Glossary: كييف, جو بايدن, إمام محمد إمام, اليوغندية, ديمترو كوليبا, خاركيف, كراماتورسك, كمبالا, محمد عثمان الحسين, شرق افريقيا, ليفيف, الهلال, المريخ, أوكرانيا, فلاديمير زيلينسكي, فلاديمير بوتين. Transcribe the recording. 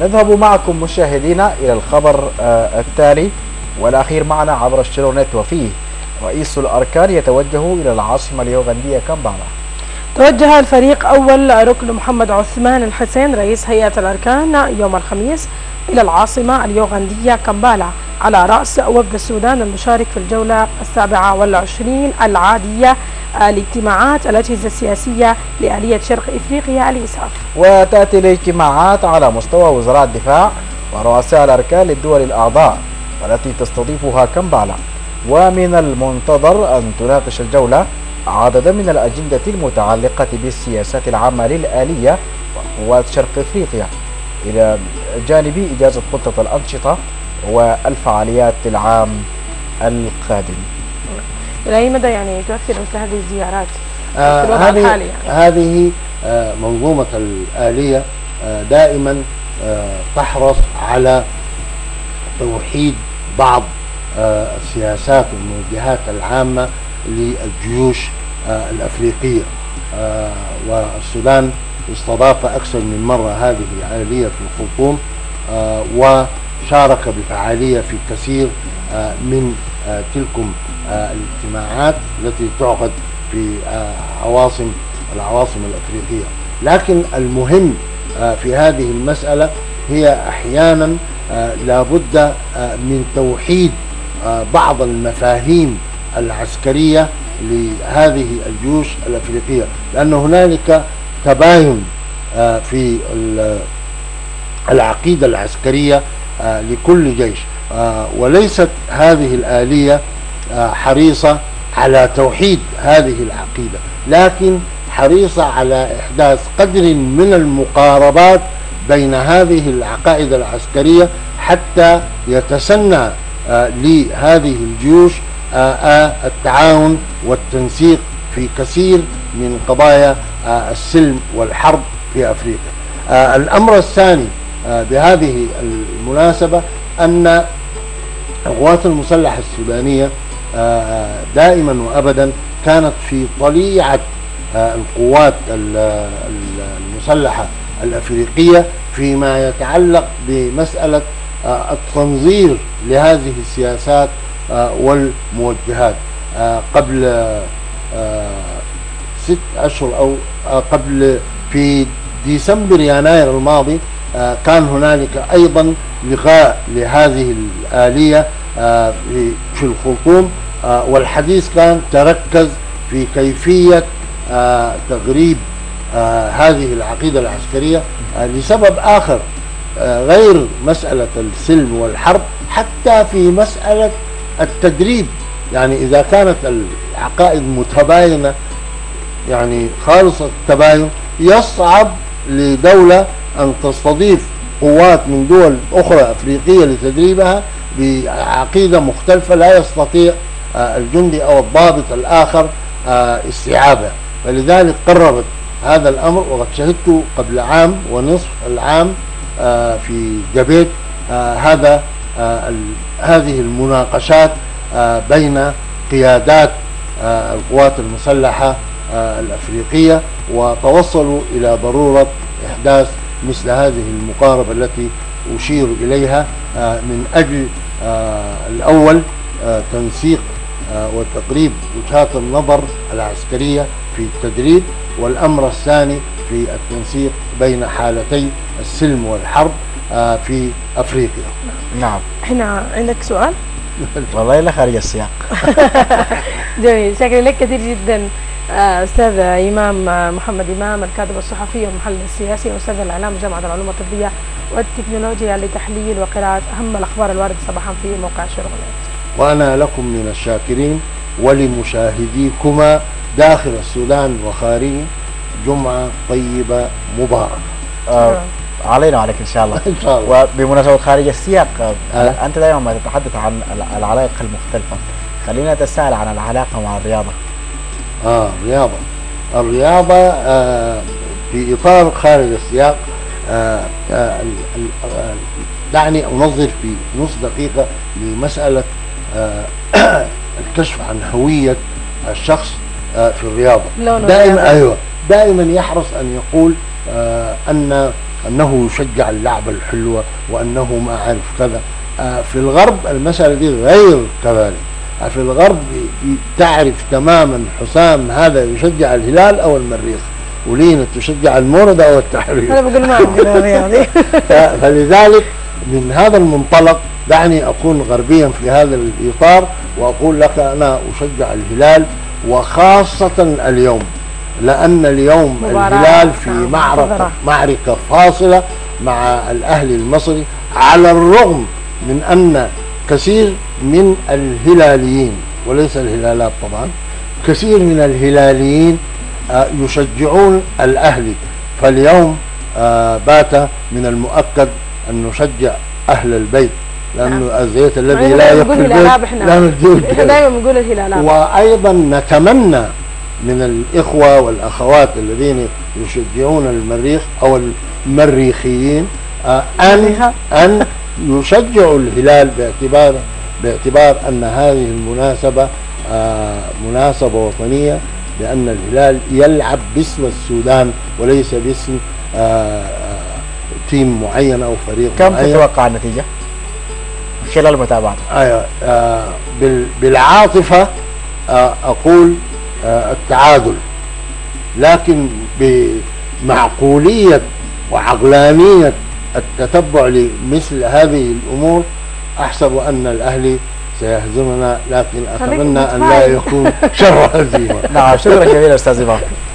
نذهب معكم مشاهدينا إلى الخبر التالي والأخير معنا عبر الشيرونيت، وفيه رئيس الأركان يتوجه إلى العاصمة اليوغندية كمبالا. توجه الفريق أول ركن محمد عثمان الحسين رئيس هيئة الأركان يوم الخميس إلى العاصمة اليوغندية كمبالا على رأس وفد السودان المشارك في الجولة 27 العادية لاجتماعات الأجهزة السياسية لآلية شرق افريقيا الإسعاف. وتأتي الاجتماعات على مستوى وزراء الدفاع ورؤساء الأركان للدول الأعضاء والتي تستضيفها كمبالا، ومن المنتظر أن تناقش الجولة عددا من الأجندة المتعلقة بالسياسات العامة للآلية وقوات شرق افريقيا، إلى جانب إجازة خطة الأنشطة والفعاليات العام القادم. إلى أي مدى يعني تؤثر مثل هذه الزيارات في الوضع الحالي؟ يعني هذه منظومة الآلية دائما تحرص على توحيد بعض السياسات والموجهات العامة للجيوش الأفريقية، والسودان استضاف أكثر من مرة هذه الآلية في الخرطوم، وشارك بفعالية في كثير من تلكم الاجتماعات التي تعقد في العواصم الأفريقية. لكن المهم في هذه المسألة هي أحيانا لابد من توحيد بعض المفاهيم العسكرية لهذه الجيوش الأفريقية، لأن هنالك تباين في العقيدة العسكرية لكل جيش، وليست هذه الآلية حريصة على توحيد هذه العقيدة، لكن حريصة على إحداث قدر من المقاربات بين هذه العقائد العسكرية حتى يتسنى لهذه الجيوش التعاون والتنسيق في كثير من قضايا السلم والحرب في أفريقيا. الأمر الثاني بهذه المناسبة أن القوات المسلحة السودانية دائما وأبدا كانت في طليعة القوات المسلحة الأفريقية فيما يتعلق بمسألة التنظير لهذه السياسات والموجهات. قبل 6 أشهر أو قبل في ديسمبر يناير الماضي كان هنالك أيضا لقاء لهذه الآلية في الخرطوم، والحديث كان تركز في كيفية تغريب هذه العقيدة العسكرية لسبب آخر غير مسألة السلم والحرب، حتى في مسألة التدريب. يعني إذا كانت العقائد متباينة يعني خالص التباين، يصعب لدولة أن تستضيف قوات من دول أخرى أفريقية لتدريبها بعقيدة مختلفة لا يستطيع الجندي أو الضابط الآخر استيعابها، فلذلك قربت هذا الأمر. وقد شهدت قبل عام ونصف العام في جبيت هذه المناقشات بين قيادات القوات المسلحة الأفريقية، وتوصلوا إلى ضرورة إحداث مثل هذه المقاربة التي أشير إليها من أجل الأول تنسيق وتقريب وجهات النظر العسكرية في التدريب، والأمر الثاني في التنسيق بين حالتي السلم والحرب في أفريقيا. نعم. هنا عندك سؤال؟ والله لا خارج السياق. جميل، شكرا لك كثير جدا أستاذ إمام محمد إمام الكاتب الصحفي والمحلل السياسي وأستاذ الإعلام جامعة العلوم الطبية والتكنولوجيا لتحليل وقراءة أهم الأخبار الواردة صباحا في موقع الشرق. وأنا لكم من الشاكرين، ولمشاهديكما داخل السودان وخارجه جمعة طيبة مباركة. علينا وعليك إن شاء الله. إن شاء الله. وبمناسبة خارج السياق، أنت دائما ما تتحدث عن العلاقة المختلفة، خلينا نتساءل عن العلاقة مع الرياضة. الرياضة في إطار خارج السياق. دعني أنظر في نص دقيقة لمسألة الكشف عن هوية الشخص في الرياضة. دائما يحرص أن يقول أن أنه شجع اللعبة الحلوة وأنه ما عارف كذا. في الغرب المسألة دي غير كذلك. في الغرب تعرف تماما حسام هذا يشجع الهلال أو المريخ، ولينا تشجع المورد أو التحرير. أنا بقول ما عندنا يعني. فلذلك من هذا المنطلق دعني أكون غربيا في هذا الإطار وأقول لك أنا أشجع الهلال، وخاصة اليوم، لأن اليوم الهلال في معركة فاصلة مع الأهلي المصري، على الرغم من أن كثير من الهلاليين، وليس الهلالات طبعا، كثير من الهلاليين يشجعون الأهلي. فاليوم بات من المؤكد أن نشجع أهل البيت، لأنه الزيت الذي لا يقبل البيت دائما نقول الهلال. وأيضا نتمنى من الإخوة والأخوات الذين يشجعون المريخ أو المريخيين أن يشجعوا الهلال، باعتبار أن هذه المناسبة مناسبة وطنية، لأن الهلال يلعب باسم السودان وليس باسم تيم معين أو فريق معين. كم تتوقع النتيجة خلال متابعتك؟ بالعاطفة أقول التعادل، لكن بمعقولية وعقلانية التتبع لمثل هذه الأمور أحسب أن الأهلي سيهزمنا، لكن أتمنى أن لا يكون شر هزيمة. نعم، شكرا جزيلا أستاذ إمام.